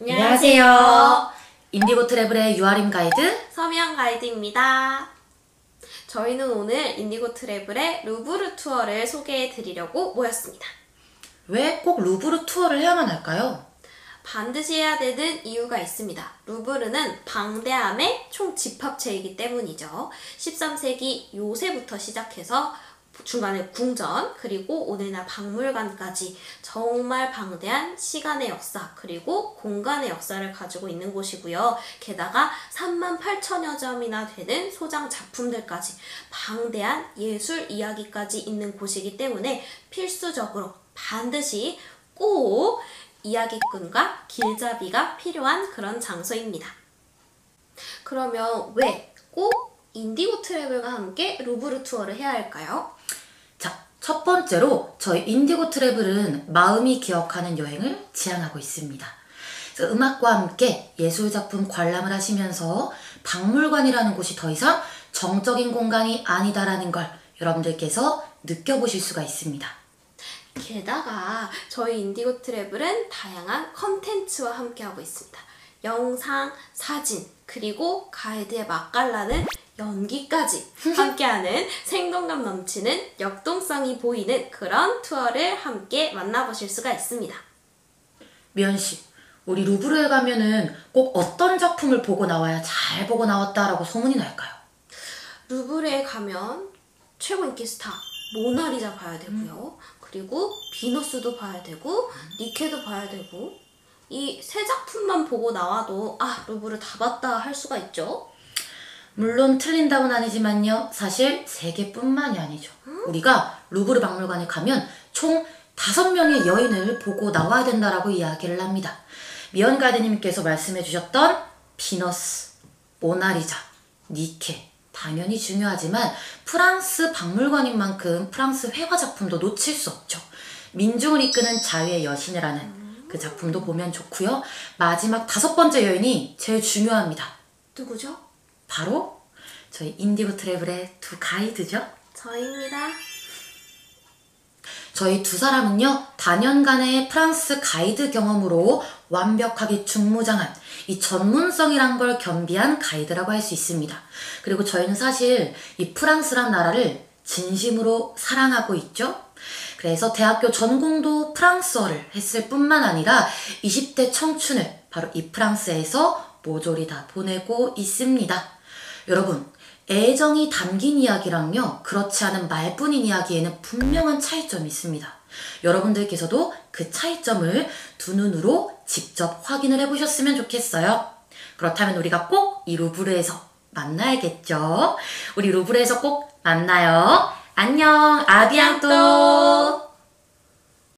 안녕하세요. 인디고 트래블의 유아림 가이드 서미연 가이드입니다. 저희는 오늘 인디고 트래블의 루브르 투어를 소개해드리려고 모였습니다. 왜 꼭 루브르 투어를 해야만 할까요? 반드시 해야 되는 이유가 있습니다. 루브르는 방대함의 총 집합체이기 때문이죠. 13세기 요새부터 시작해서 중간에 궁전, 그리고 오늘날 박물관까지 정말 방대한 시간의 역사, 그리고 공간의 역사를 가지고 있는 곳이고요. 게다가 38,000여 점이나 되는 소장 작품들까지 방대한 예술 이야기까지 있는 곳이기 때문에 필수적으로 반드시 꼭 이야기꾼과 길잡이가 필요한 그런 장소입니다. 그러면 왜 꼭 인디고 트래블과 함께 루브르 투어를 해야 할까요? 자, 첫 번째로 저희 인디고 트래블은 마음이 기억하는 여행을 지향하고 있습니다. 음악과 함께 예술작품 관람을 하시면서 박물관이라는 곳이 더 이상 정적인 공간이 아니다라는 걸 여러분들께서 느껴보실 수가 있습니다. 게다가 저희 인디고 트래블은 다양한 컨텐츠와 함께하고 있습니다. 영상, 사진, 그리고 가이드의 맛깔나는 연기까지 함께하는 생동감 넘치는 역동성이 보이는 그런 투어를 함께 만나보실 수가 있습니다. 미연씨, 우리 루브르에 가면은 꼭 어떤 작품을 보고 나와야 잘 보고 나왔다라고 소문이 날까요? 루브르에 가면 최고 인기 스타 모나리자 봐야 되고요. 그리고 비너스도 봐야 되고 니케도 봐야 되고, 이 세 작품만 보고 나와도 아, 루브르 다 봤다 할 수가 있죠. 물론 틀린 답은 아니지만요. 사실 세계뿐만이 아니죠. 우리가 루브르 박물관에 가면 총 5명의 여인을 보고 나와야 된다라고 이야기를 합니다. 미연 가이드님께서 말씀해주셨던 비너스, 모나리자, 니케 당연히 중요하지만 프랑스 박물관인 만큼 프랑스 회화 작품도 놓칠 수 없죠. 민중을 이끄는 자유의 여신이라는 그 작품도 보면 좋고요. 마지막 5번째 여인이 제일 중요합니다. 누구죠? 바로 저희 인디고 트래블의 두 가이드죠. 저희입니다. 저희 두 사람은요, 단연간의 프랑스 가이드 경험으로 완벽하게 중무장한 이 전문성이란 걸 겸비한 가이드라고 할 수 있습니다. 그리고 저희는 사실 이 프랑스란 나라를 진심으로 사랑하고 있죠. 그래서 대학교 전공도 프랑스어를 했을 뿐만 아니라 20대 청춘을 바로 이 프랑스에서 모조리 다 보내고 있습니다. 여러분, 애정이 담긴 이야기랑요, 그렇지 않은 말뿐인 이야기에는 분명한 차이점이 있습니다. 여러분들께서도 그 차이점을 두 눈으로 직접 확인을 해보셨으면 좋겠어요. 그렇다면 우리가 꼭 이 루브르에서 만나야겠죠? 우리 루브르에서 꼭 만나요. 안녕, 아비앙또!